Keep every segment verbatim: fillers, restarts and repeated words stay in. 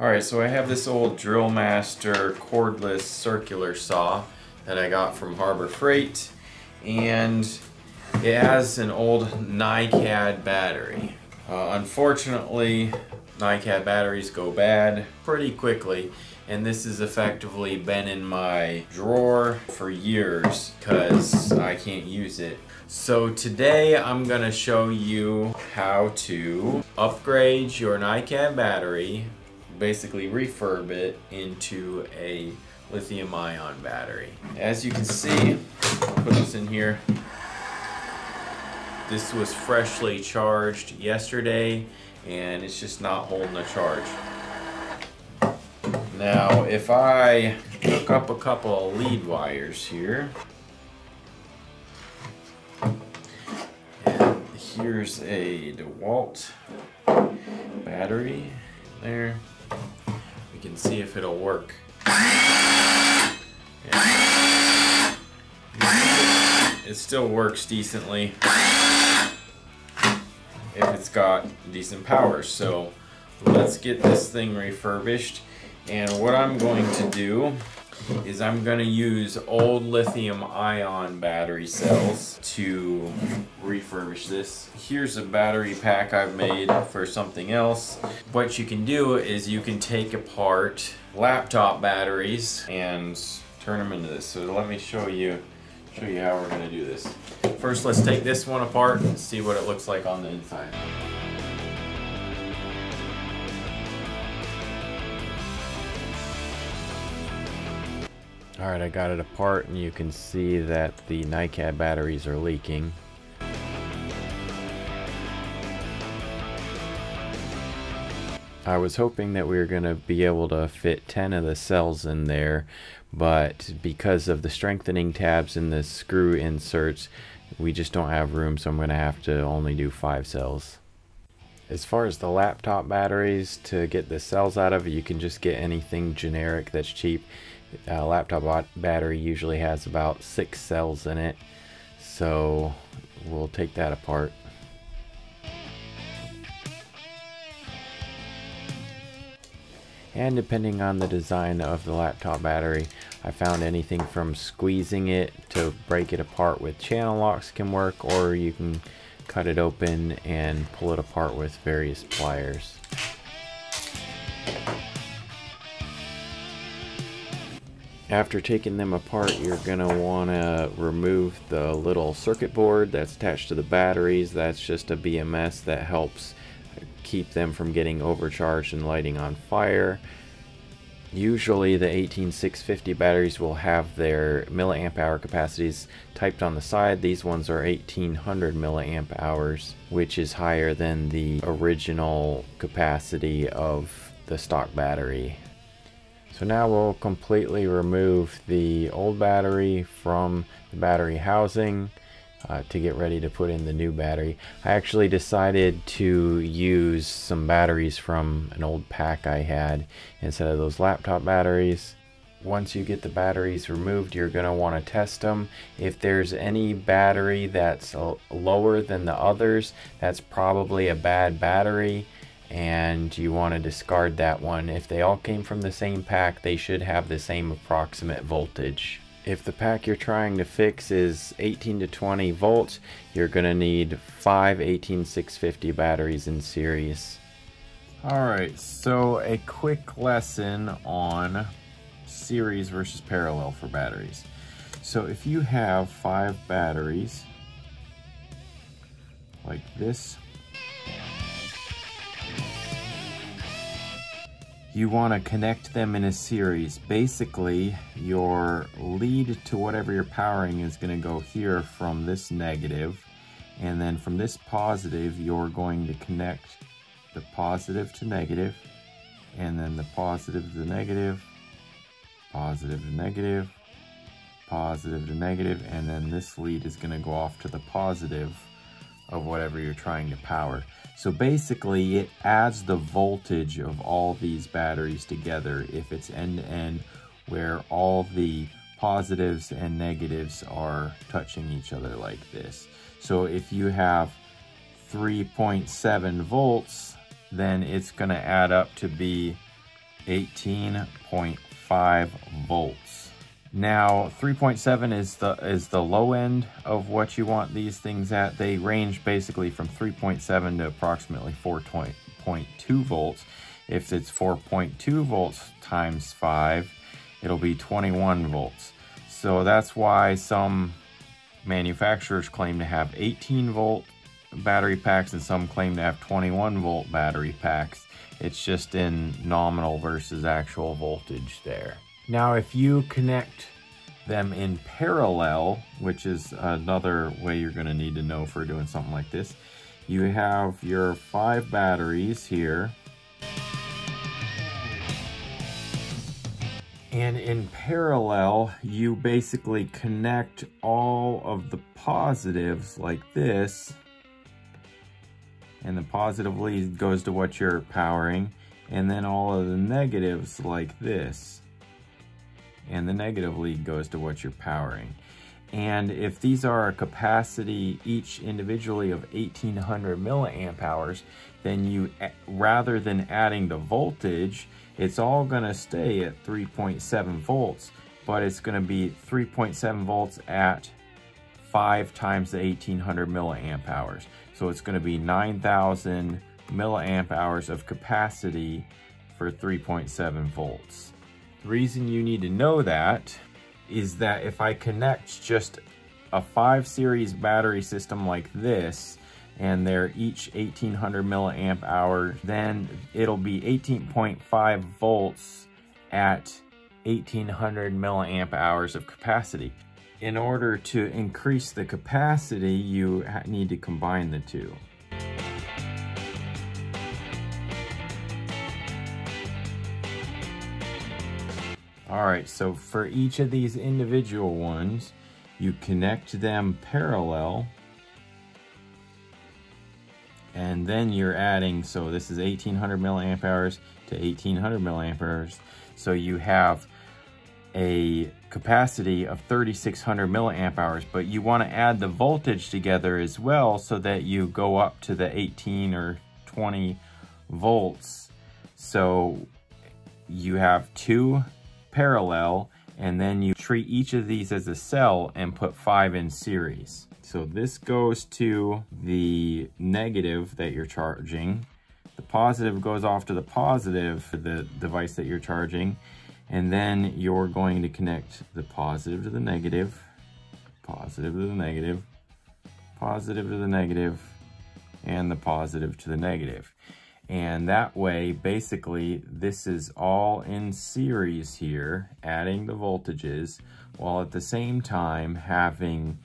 Alright, so I have this old Drillmaster cordless circular saw that I got from Harbor Freight, and it has an old NiCad battery. Uh, unfortunately, NiCad batteries go bad pretty quickly, and this has effectively been in my drawer for years because I can't use it. So today I'm going to show you how to upgrade your NiCad battery, basically refurb it into a lithium-ion battery. As you can see, I'll put this in here. This was freshly charged yesterday and it's just not holding a charge. Now if I hook up a couple of lead wires here, and here's a DeWalt battery there. We can see if it'll work. Yeah. It still works decently if it's got decent power. So let's get this thing refurbished. And what I'm going to do is I'm going to use old lithium-ion battery cells to refurbish this. Here's a battery pack I've made for something else. What you can do is you can take apart laptop batteries and turn them into this. So let me show you, show you how we're going to do this. First, let's take this one apart and see what it looks like on the inside. All right, I got it apart and you can see that the NiCad batteries are leaking. I was hoping that we were going to be able to fit ten of the cells in there, but because of the strengthening tabs and the screw inserts, we just don't have room, so I'm going to have to only do five cells. As far as the laptop batteries, to get the cells out of, you can just get anything generic that's cheap. A laptop battery usually has about six cells in it, so we'll take that apart. And depending on the design of the laptop battery, I found anything from squeezing it to break it apart with channel locks can work, or you can cut it open and pull it apart with various pliers. After taking them apart, you're going to want to remove the little circuit board that's attached to the batteries. That's just a B M S that helps keep them from getting overcharged and lighting on fire. Usually the eighteen six fifty batteries will have their milliamp hour capacities typed on the side. These ones are eighteen hundred milliamp hours, which is higher than the original capacity of the stock battery. So now we'll completely remove the old battery from the battery housing uh, to get ready to put in the new battery. I actually decided to use some batteries from an old pack I had instead of those laptop batteries. Once you get the batteries removed, you're going to want to test them. If there's any battery that's lower than the others, that's probably a bad battery, and you want to discard that one. If they all came from the same pack, they should have the same approximate voltage. If the pack you're trying to fix is eighteen to twenty volts, you're going to need five eighteen six fifty batteries in series. Alright, so a quick lesson on series versus parallel for batteries. So if you have five batteries like this, you want to connect them in a series. Basically, your lead to whatever you're powering is going to go here from this negative, and then from this positive, you're going to connect the positive to negative, and then the positive to negative, positive to negative, positive to negative, and then this lead is going to go off to the positive of whatever you're trying to power. So basically it adds the voltage of all these batteries together if it's end-to-end, where all the positives and negatives are touching each other like this. So if you have three point seven volts, then it's going to add up to be eighteen point five volts. Now three point seven is the is the low end of what you want these things at. They range basically from three point seven to approximately four point two volts. If it's four point two volts times five, it'll be twenty-one volts. So that's why some manufacturers claim to have eighteen volt battery packs and some claim to have twenty-one volt battery packs. It's just in nominal versus actual voltage there. Now, if you connect them in parallel, which is another way you're gonna need to know for doing something like this, you have your five batteries here. And in parallel, you basically connect all of the positives like this. And the positive lead goes to what you're powering. And then all of the negatives like this. And the negative lead goes to what you're powering. And if these are a capacity each individually of eighteen hundred milliamp hours, then you, rather than adding the voltage, it's all gonna stay at three point seven volts, but it's gonna be three point seven volts at five times the eighteen hundred milliamp hours. So it's gonna be nine thousand milliamp hours of capacity for three point seven volts. The reason you need to know that is that if I connect just a five series battery system like this, and they're each eighteen hundred milliamp hour, then it'll be eighteen point five volts at eighteen hundred milliamp hours of capacity. In order to increase the capacity, you need to combine the two. All right, so for each of these individual ones, you connect them parallel, and then you're adding, so this is eighteen hundred milliamp hours to eighteen hundred milliamp hours. So you have a capacity of thirty-six hundred milliamp hours, but you want to add the voltage together as well so that you go up to the eighteen or twenty volts. So you have two parallel, and then you treat each of these as a cell and put five in series. So this goes to the negative that you're charging. The positive goes off to the positive for the device that you're charging. And then you're going to connect the positive to the negative, positive to the negative, positive to the negative, and the positive to the negative. And that way, basically, this is all in series here, adding the voltages, while at the same time having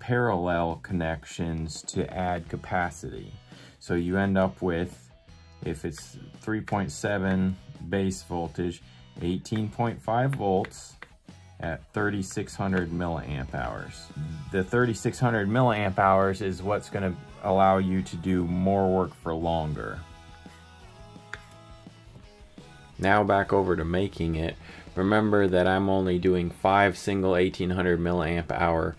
parallel connections to add capacity. So you end up with, if it's three point seven base voltage, eighteen point five volts at thirty-six hundred milliamp hours. The thirty-six hundred milliamp hours is what's gonna allow you to do more work for longer. Now back over to making it. Remember that I'm only doing five single eighteen hundred milliamp hour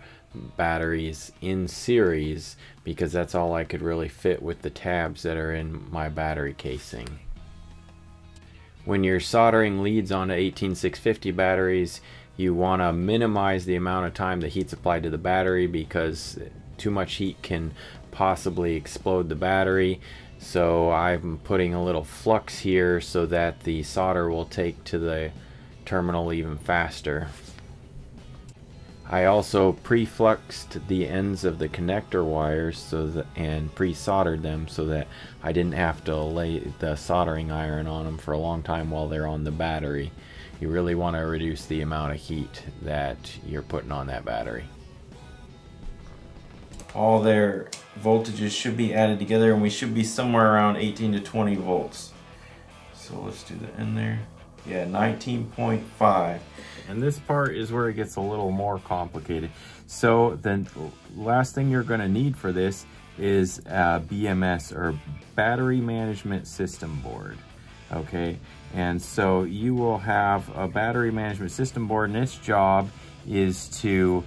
batteries in series because that's all I could really fit with the tabs that are in my battery casing. When you're soldering leads onto eighteen six fifty batteries, you want to minimize the amount of time the heat's applied to the battery because too much heat can possibly explode the battery. So I'm putting a little flux here so that the solder will take to the terminal even faster. I also pre-fluxed the ends of the connector wires so that, and pre-soldered them so that I didn't have to lay the soldering iron on them for a long time while they're on the battery. You really want to reduce the amount of heat that you're putting on that battery. All their voltages should be added together, and we should be somewhere around eighteen to twenty volts. So let's do the end there. Yeah, nineteen point five. And this part is where it gets a little more complicated. So the last thing you're gonna need for this is a B M S, or Battery Management System Board, okay? And so you will have a battery management system board, and its job is to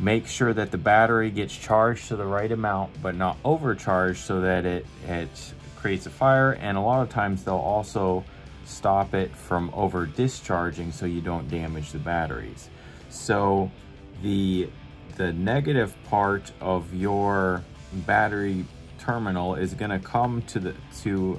make sure that the battery gets charged to the right amount, but not overcharged so that it, it creates a fire. And a lot of times they'll also stop it from over discharging so you don't damage the batteries. So the the negative part of your battery terminal is going to come to the to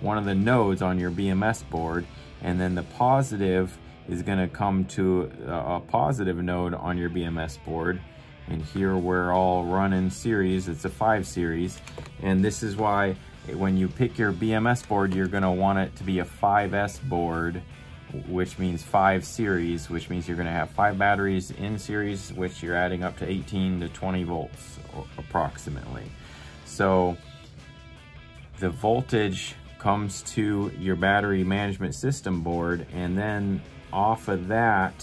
one of the nodes on your B M S board, and then the positive is going to come to a positive node on your B M S board. And here we're all running series, it's a five series, and this is why when you pick your B M S board, you're going to want it to be a five S board, which means five series, which means you're going to have five batteries in series, which you're adding up to eighteen to twenty volts approximately. So the voltage comes to your battery management system board, and then off of that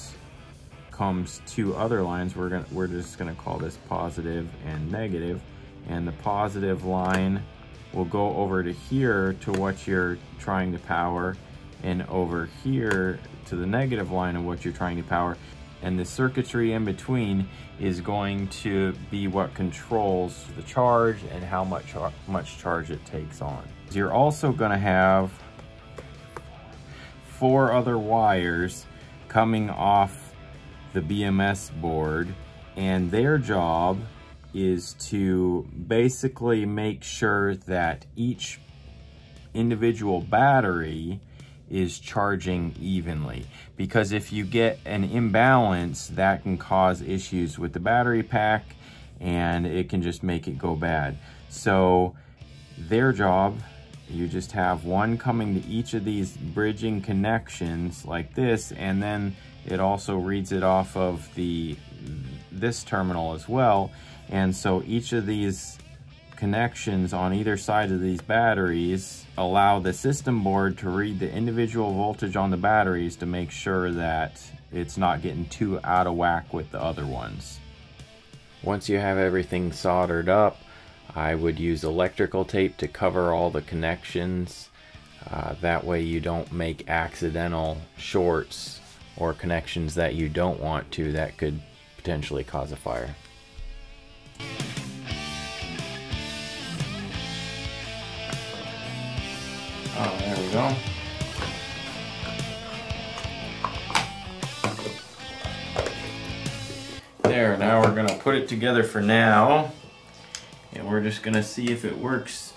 comes two other lines. We're gonna we're just gonna call this positive and negative, and the positive line will go over to here to what you're trying to power, and over here to the negative line of what you're trying to power. And the circuitry in between is going to be what controls the charge and how much, much charge it takes on. You're also gonna have four other wires coming off the B M S board, and their job is to basically make sure that each individual battery is charging evenly, because if you get an imbalance, that can cause issues with the battery pack and it can just make it go bad. So their job, you just have one coming to each of these bridging connections like this, and then it also reads it off of the this terminal as well. And so each of these connections on either side of these batteries allow the system board to read the individual voltage on the batteries to make sure that it's not getting too out of whack with the other ones. Once you have everything soldered up, I would use electrical tape to cover all the connections. Uh, that way you don't make accidental shorts or connections that you don't want to, that could potentially cause a fire. Oh, there we go. There, now we're gonna put it together for now, and we're just gonna see if it works.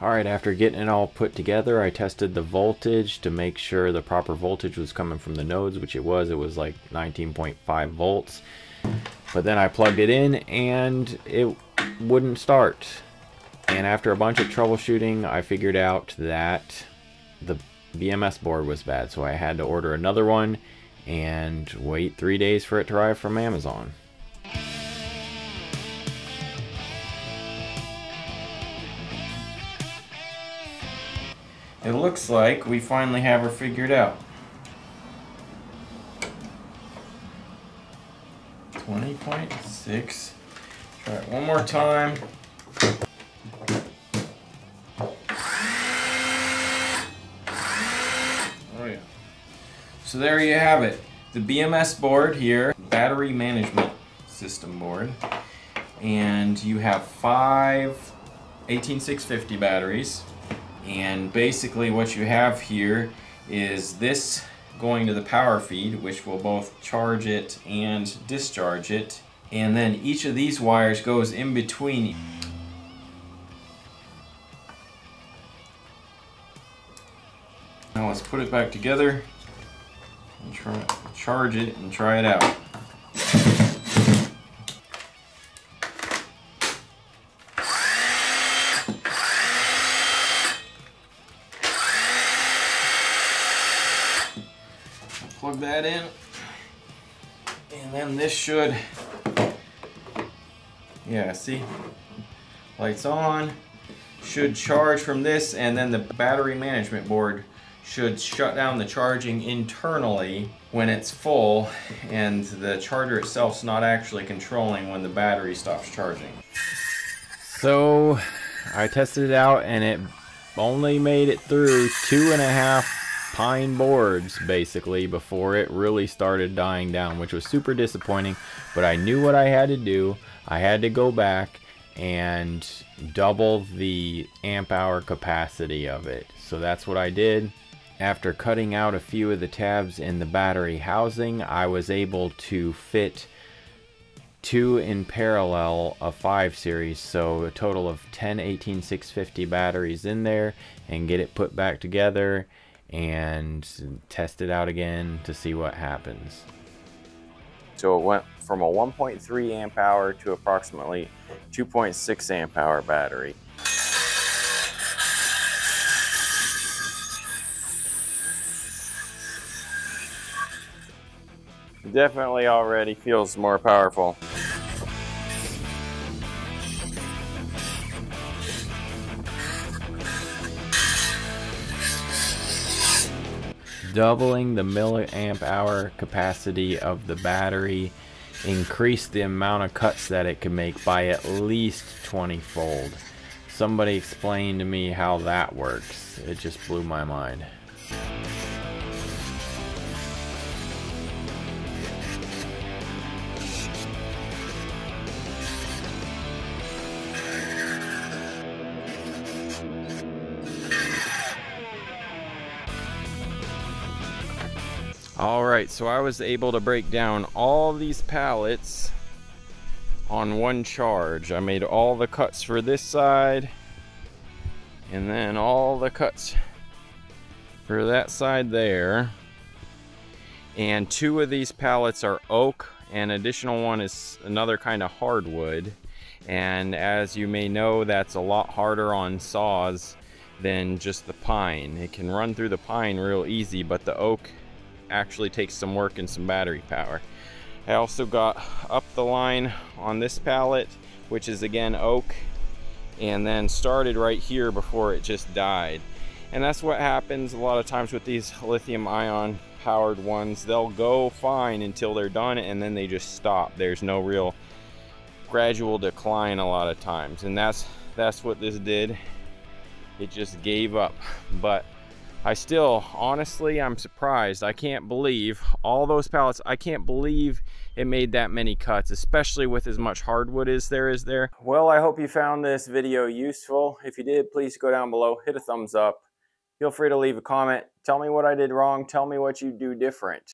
Alright, after getting it all put together, I tested the voltage to make sure the proper voltage was coming from the nodes, which it was. It was like nineteen point five volts. But then I plugged it in and it wouldn't start. And after a bunch of troubleshooting, I figured out that the B M S board was bad. So I had to order another one and wait three days for it to arrive from Amazon. It looks like we finally have her figured out. twenty point six. Try it one more time. Oh yeah. So there you have it. The B M S board here, battery management system board. And you have five eighteen six fifty batteries. And basically what you have here is this going to the power feed, which will both charge it and discharge it, and then each of these wires goes in between. Now let's put it back together and try charge it and try it out. Plug that in, and then this should, yeah, see, lights on, should charge from this, and then the battery management board should shut down the charging internally when it's full, and the charger itself's not actually controlling when the battery stops charging. So I tested it out, and it only made it through two and a half pine boards basically before it really started dying down, which was super disappointing. But I knew what I had to do. I had to go back and double the amp hour capacity of it. So that's what I did. After cutting out a few of the tabs in the battery housing, I was able to fit two in parallel of five series, so a total of ten eighteen six fifty batteries in there, and get it put back together and test it out again to see what happens. So it went from a one point three amp hour to approximately two point six amp hour battery. Definitely already feels more powerful. Doubling the milliamp hour capacity of the battery increased the amount of cuts that it could make by at least twenty fold. Somebody explained to me how that works. It just blew my mind. Alright, so I was able to break down all these pallets on one charge. I made all the cuts for this side, and then all the cuts for that side there. And two of these pallets are oak, and additional one is another kind of hardwood. And as you may know, that's a lot harder on saws than just the pine. It can run through the pine real easy, but the oak actually takes some work and some battery power. I also got up the line on this pallet, which is again oak, and then started right here before it just died. And that's what happens a lot of times with these lithium-ion powered ones. They'll go fine until they're done, and then they just stop. There's no real gradual decline a lot of times, and that's that's what this did. It just gave up. But I still, honestly, I'm surprised. I can't believe all those pallets. I can't believe it made that many cuts, especially with as much hardwood as there is there. Well, I hope you found this video useful. If you did, please go down below, hit a thumbs up. Feel free to leave a comment. Tell me what I did wrong. Tell me what you do different.